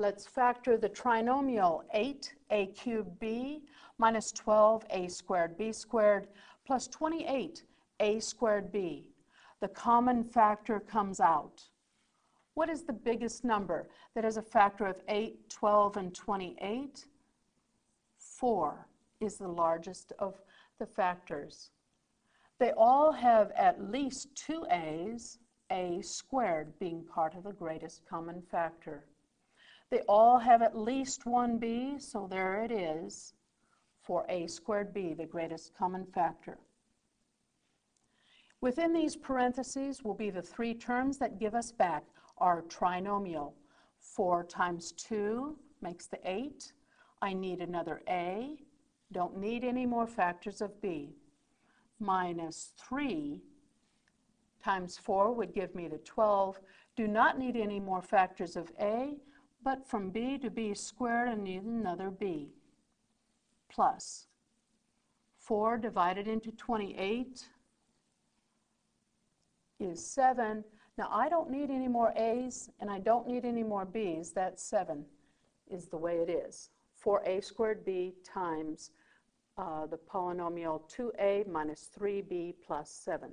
Let's factor the trinomial 8, a cubed b, minus 12, a squared b squared, plus 28, a squared b. The common factor comes out. What is the biggest number that has a factor of 8, 12, and 28? 4 is the largest of the factors. They all have at least two a's, a squared being part of the greatest common factor. They all have at least one b, so there it is for a squared b, the greatest common factor. Within these parentheses will be the three terms that give us back our trinomial. 4 times 2 makes the 8. I need another a. Don't need any more factors of b. Minus 3 times 4 would give me the 12. Do not need any more factors of a. But from b to b squared, I need another b. Plus 4 divided into 28 is 7. Now I don't need any more a's and I don't need any more b's. That's 7 is the way it is. 4a squared b times the polynomial 2a minus 3b plus 7.